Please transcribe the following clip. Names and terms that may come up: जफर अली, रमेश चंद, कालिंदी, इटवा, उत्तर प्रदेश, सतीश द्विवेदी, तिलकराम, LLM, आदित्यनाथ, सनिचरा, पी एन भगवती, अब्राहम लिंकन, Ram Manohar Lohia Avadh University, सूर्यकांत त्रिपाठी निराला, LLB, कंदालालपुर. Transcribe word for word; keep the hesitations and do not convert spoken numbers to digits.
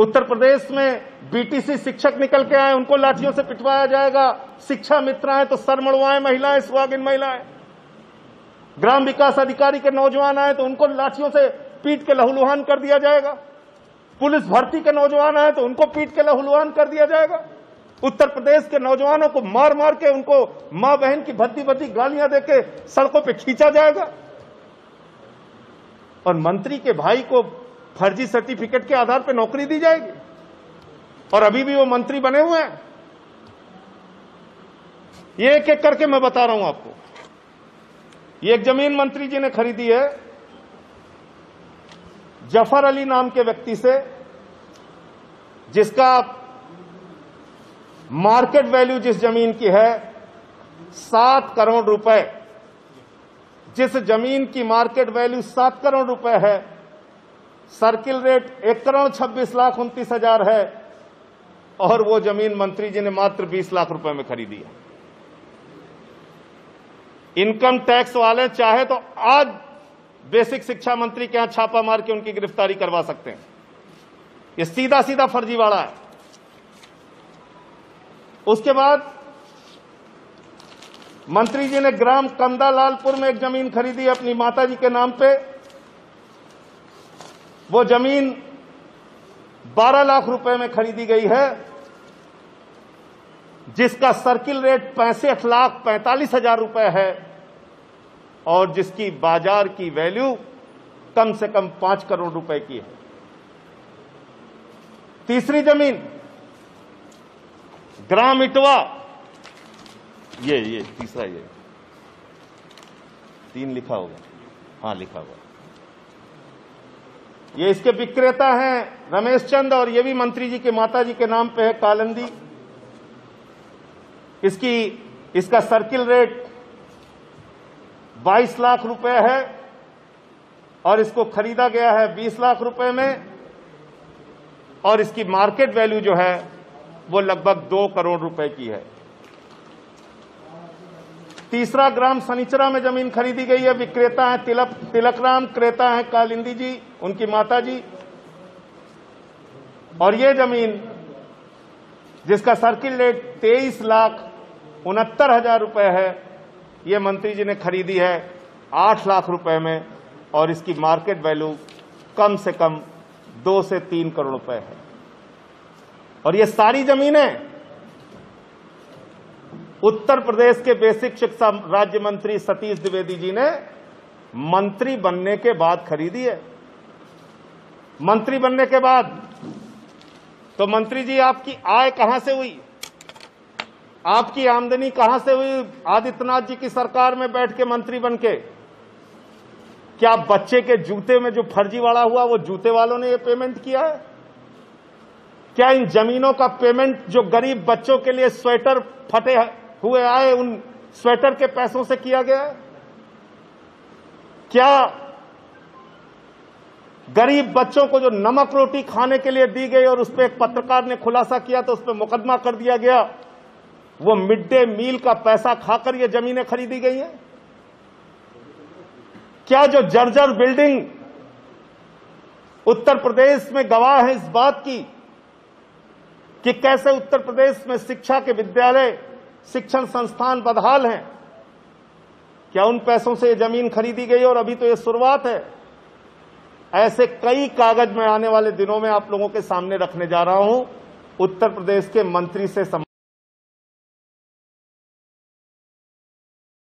उत्तर प्रदेश में बीटीसी शिक्षक निकल के आए, उनको लाठियों से पिटवाया जाएगा। शिक्षा मित्र आए तो सर मड़वाएं महिलाएं, सुहागिन महिलाएं। ग्राम विकास अधिकारी के नौजवान आए तो उनको लाठियों से पीट के लहूलुहान कर दिया जाएगा। पुलिस भर्ती के नौजवान आए तो उनको पीट के लहूलुहान कर दिया जाएगा। उत्तर प्रदेश के नौजवानों को मार मार के, उनको मां बहन की भद्दी भद्दी गालियां देके सड़कों पे खींचा जाएगा। और मंत्री के भाई को फर्जी सर्टिफिकेट के आधार पे नौकरी दी जाएगी, और अभी भी वो मंत्री बने हुए हैं। ये एक एक करके मैं बता रहा हूं आपको। ये एक जमीन मंत्री जी ने खरीदी है जफर अली नाम के व्यक्ति से, जिसका मार्केट वैल्यू जिस जमीन की है सात करोड़ रुपए, जिस जमीन की मार्केट वैल्यू सात करोड़ रुपए है, सर्किल रेट एक करोड़ छब्बीस लाख उनतीस हजार है, और वो जमीन मंत्री जी ने मात्र बीस लाख रुपए में खरीदी है। इनकम टैक्स वाले चाहे तो आज बेसिक शिक्षा मंत्री के यहां छापा मार के उनकी गिरफ्तारी करवा सकते हैं। ये सीधा सीधा फर्जीवाड़ा है। उसके बाद मंत्री जी ने ग्राम कंदालालपुर में एक जमीन खरीदी अपनी माता जी के नाम पे। वो जमीन बारह लाख रुपए में खरीदी गई है, जिसका सर्किल रेट पैंसठ लाख पैंतालीस हजार रुपए है, और जिसकी बाजार की वैल्यू कम से कम पांच करोड़ रुपए की है। तीसरी जमीन ग्राम इटवा, ये ये तीसरा, ये तीन लिखा होगा, हां लिखा होगा। ये इसके विक्रेता हैं रमेश चंद, और ये भी मंत्री जी के माता जी के नाम पे है कालंदी। इसकी इसका सर्किल रेट बाईस लाख रुपए है, और इसको खरीदा गया है बीस लाख रुपए में, और इसकी मार्केट वैल्यू जो है वो लगभग दो करोड़ रुपए की है। तीसरा, ग्राम सनिचरा में जमीन खरीदी गई है, विक्रेता है तिलक तिलकराम, क्रेता है कालिंदी जी, उनकी माता जी, और ये जमीन जिसका सर्किल रेट तेईस लाख उनहत्तर हजार रुपए है, ये मंत्री जी ने खरीदी है आठ लाख रुपए में, और इसकी मार्केट वैल्यू कम से कम दो से तीन करोड़ रुपए है। और ये सारी जमीनें उत्तर प्रदेश के बेसिक शिक्षा राज्य मंत्री सतीश द्विवेदी जी ने मंत्री बनने के बाद खरीदी है। मंत्री बनने के बाद तो मंत्री जी, आपकी आय कहां से हुई, आपकी आमदनी कहां से हुई? आदित्यनाथ जी की सरकार में बैठ के मंत्री बन के क्या बच्चे के जूते में जो फर्जीवाड़ा हुआ वो जूते वालों ने ये पेमेंट किया है? क्या इन जमीनों का पेमेंट जो गरीब बच्चों के लिए स्वेटर फटे हुए आए, उन स्वेटर के पैसों से किया गया है? क्या गरीब बच्चों को जो नमक रोटी खाने के लिए दी गई और उस पर एक पत्रकार ने खुलासा किया तो उस पर मुकदमा कर दिया गया, वो मिड डे मील का पैसा खाकर ये जमीनें खरीदी गई हैं? क्या जो जर्जर बिल्डिंग उत्तर प्रदेश में गवाह है इस बात की कि कैसे उत्तर प्रदेश में शिक्षा के विद्यालय, शिक्षण संस्थान बदहाल हैं, क्या उन पैसों से ये जमीन खरीदी गई? और अभी तो ये शुरुआत है। ऐसे कई कागज में आने वाले दिनों में आप लोगों के सामने रखने जा रहा हूं उत्तर प्रदेश के मंत्री से संबंधित।